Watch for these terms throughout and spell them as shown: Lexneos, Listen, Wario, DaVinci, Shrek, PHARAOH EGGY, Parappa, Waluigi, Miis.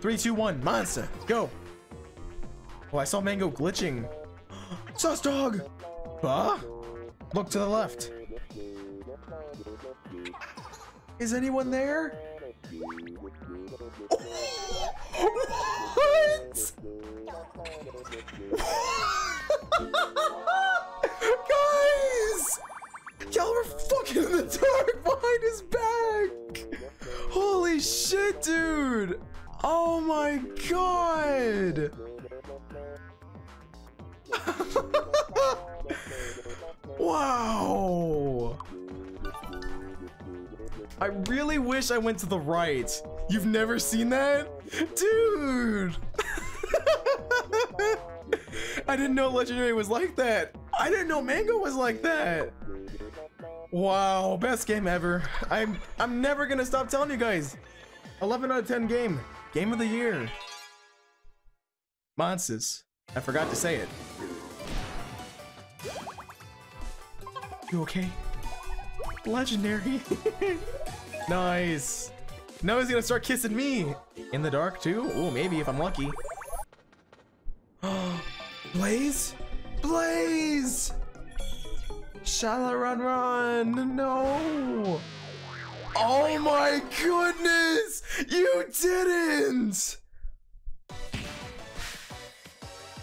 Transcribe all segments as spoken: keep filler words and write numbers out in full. Three, two, one, monster, go. Oh, I saw Mango glitching. Sus dog! Bah? Look to the left. Is anyone there? What? Guys! Y'all were fucking in the dark behind his back! Holy shit, dude! Oh my god! Wow! I really wish I went to the right. You've never seen that? Dude! I didn't know Legendary was like that. I didn't know Mango was like that. Wow, best game ever. I'm I'm never gonna stop telling you guys. eleven out of ten game. Game of the year. Monsters. I forgot to say it. You okay? Legendary. Nice. Now he's gonna start kissing me. In the dark too? Oh, maybe if I'm lucky. Blaze? Blaze! Shala run run! No! Oh my goodness! You didn't!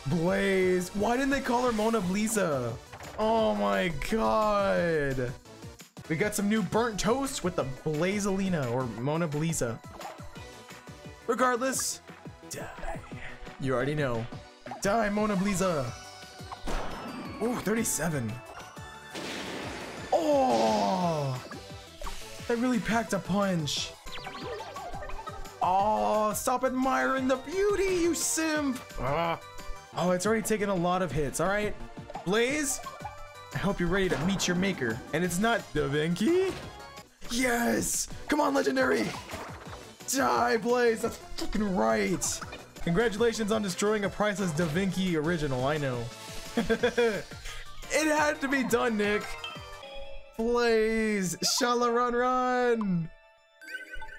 Blaze! Why didn't they call her Mona Lisa? Oh my god! We got some new burnt toast with the Blazelina or Mona Lisa. Regardless, die. You already know. Die, Mona Lisa. Ooh, thirty-seven. Oh! That really packed a punch. Oh, stop admiring the beauty, you simp! Ah. Oh, it's already taken a lot of hits, alright? Blaze, I hope you're ready to meet your maker. And it's not DaVinci? Yes! Come on, Legendary! Die, Blaze! That's fucking right! Congratulations on destroying a priceless DaVinci original, I know. It had to be done, Nick! Blaze! Shala run run!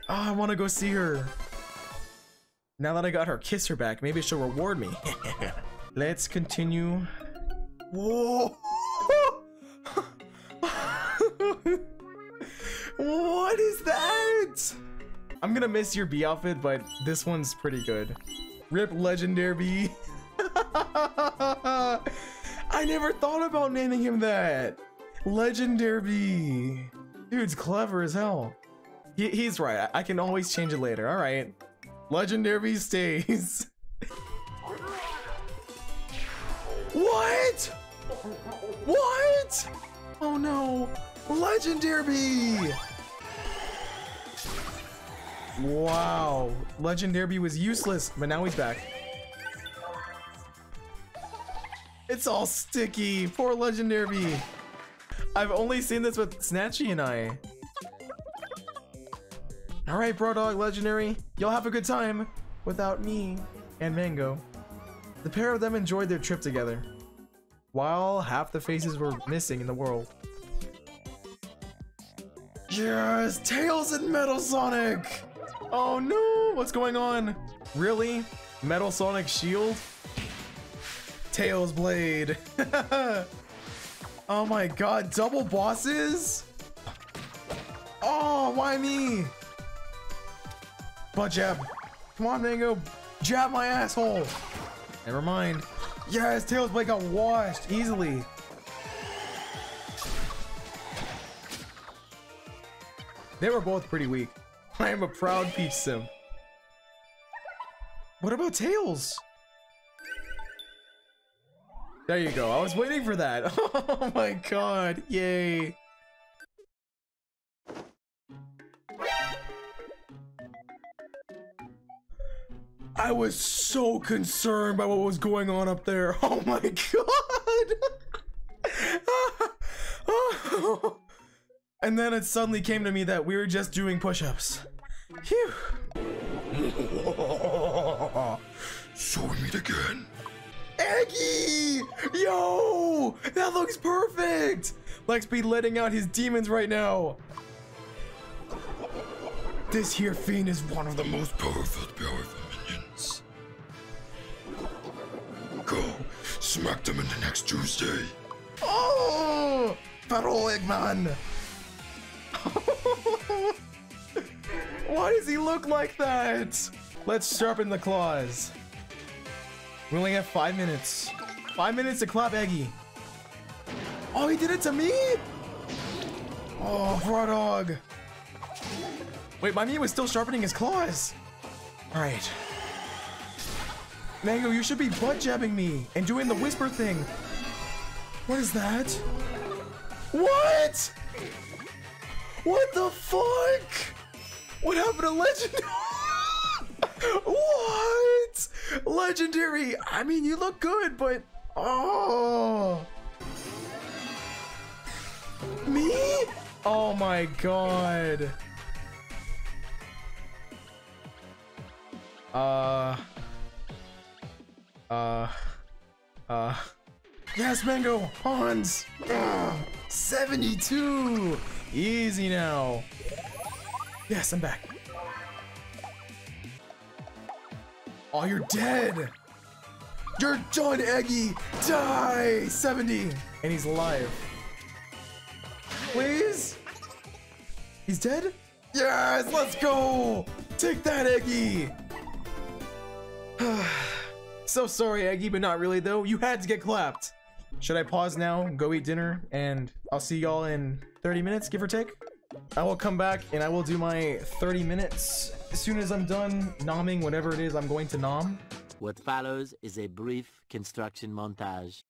Oh, I want to go see her. Now that I got her kisser back, maybe she'll reward me. Let's continue. Whoa! What is that? I'm gonna miss your bee outfit, but this one's pretty good. Rip Legendary Bee. I never thought about naming him that. Legendary Bee. Dude's clever as hell. He, he's right. I can always change it later. All right. Legendary Bee stays. What? What? Oh no. Legendary Bee. Wow, Legendary Bee was useless, but now he's back. It's all sticky. Poor Legendary Bee. I've only seen this with Snatchy and I. All right, Bro Dog Legendary, you'll have a good time without me and Mango. The pair of them enjoyed their trip together, while half the faces were missing in the world. Yes, Tails and Metal Sonic. Oh no, what's going on? Really? Metal Sonic shield? Tails blade. Oh my god, double bosses? Oh, why me? Butt jab. Come on, Mango. Jab my asshole. Never mind. Yes, Tails blade got washed easily. They were both pretty weak. I am a proud Peach Sim. What about Tails? There you go. I was waiting for that. Oh my god. Yay. I was so concerned by what was going on up there. Oh my god. And then it suddenly came to me that we were just doing push-ups. Phew. So we meet again. Eggy! Yo! That looks perfect! Lex be letting out his demons right now. This here fiend is one of the most powerful, powerful smack them into next Tuesday. Oh, Pharaoh Eggman. Why does he look like that? Let's sharpen the claws. We only have five minutes. Five minutes to clap Eggy. Oh, he did it to me? Oh, raw dog. Wait, my Mii was still sharpening his claws. All right. Mango, you should be butt jabbing me and doing the whisper thing. What is that? What? What the fuck? What happened to Legendary? What? Legendary. I mean, you look good, but oh. Me? Oh my god. Uh. Uh. Uh. Yes, Mango. Hans. Ugh. seventy-two. Easy now. Yes, I'm back. Oh, you're dead. You're done, Eggy. Die. seventy. And he's alive. Please? He's dead? Yes, let's go. Take that, Eggy. So sorry, Eggy, but not really, though. You had to get clapped. Should I pause now, go eat dinner, and I'll see y'all in thirty minutes, give or take? I will come back, and I will do my thirty minutes. As soon as I'm done nomming whatever it is I'm going to nom. What follows is a brief construction montage.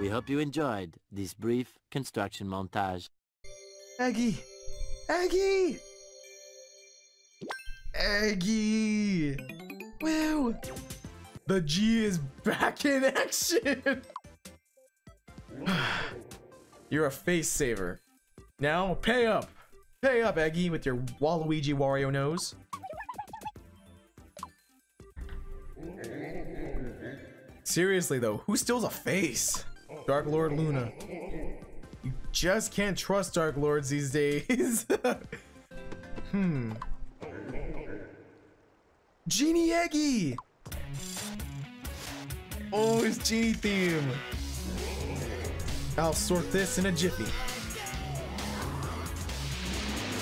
We hope you enjoyed this brief construction montage. Eggy! Eggy! Eggy! Woo! The G is back in action! You're a face saver. Now, pay up! Pay up, Eggy, with your Waluigi Wario nose. Seriously, though, who steals a face? Dark Lord Luna. You just can't trust Dark Lords these days. Hmm. Genie Eggy! Oh, his genie theme. I'll sort this in a jiffy.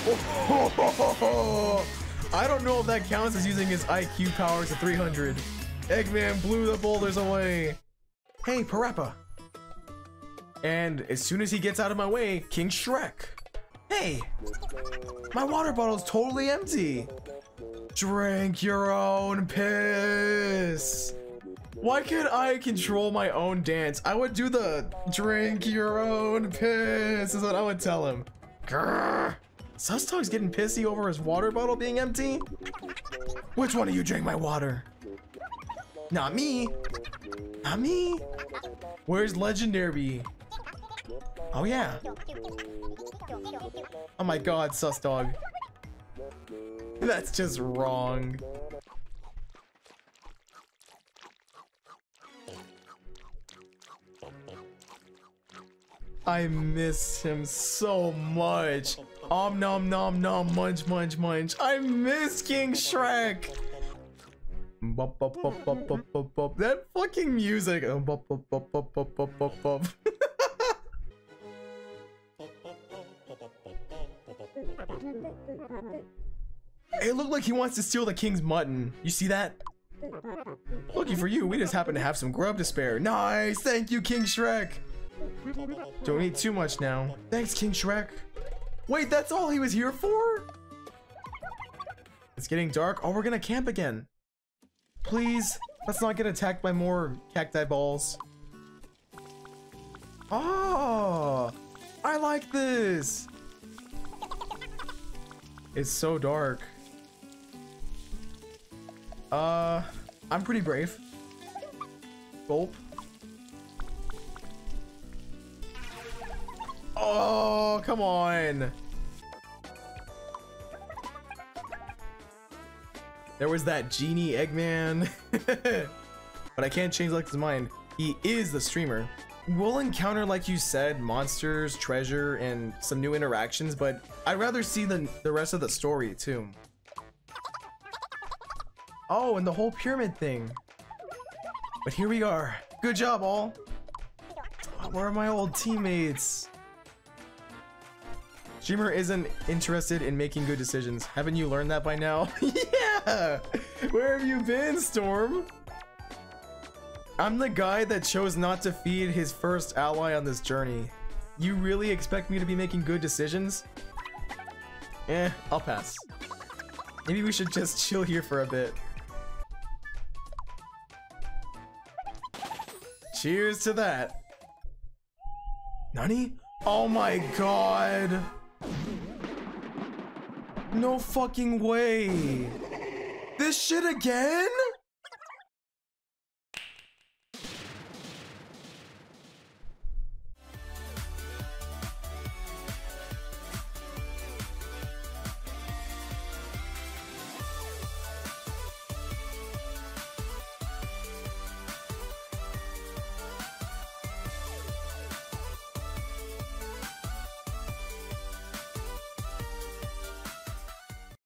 Oh, I don't know if that counts as using his I Q power to three hundred. Eggman blew the boulders away. Hey, Parappa. And as soon as he gets out of my way, King Shrek. Hey, my water bottle's totally empty. Drink your own piss. Why can't I control my own dance? I would do the drink your own piss is what I would tell him. Grrr. Sustog's getting pissy over his water bottle being empty. Which one of you drank my water? Not me. Not me. Where's Legendary? Oh yeah. Oh my god, Sustog. That's just wrong. I miss him so much. Om nom nom nom munch munch munch. I miss King Shrek. Bop, bop, bop, bop, bop, bop, bop. That fucking music. Bop, bop, bop, bop, bop, bop, bop, bop. It looked like he wants to steal the king's mutton. You see that? Lucky for you, we just happen to have some grub to spare. Nice, thank you, King Shrek. Don't eat too much now. Thanks, King Shrek. Wait, that's all he was here for? It's getting dark. Oh, we're gonna camp again. Please, let's not get attacked by more cacti balls. Oh, I like this. It's so dark. Uh, I'm pretty brave. Gulp. Oh, come on. There was that genie Eggman. But I can't change Lex's mind. He is the streamer. We'll encounter, like you said, monsters, treasure, and some new interactions, but I'd rather see the, the rest of the story, too. Oh, and the whole pyramid thing. But here we are. Good job, all. Where are my old teammates? Streamer isn't interested in making good decisions. Haven't you learned that by now? Yeah! Where have you been, Storm? I'm the guy that chose not to feed his first ally on this journey. You really expect me to be making good decisions? Eh, I'll pass. Maybe we should just chill here for a bit. Cheers to that. Nani? Oh my god! No fucking way! This shit again?!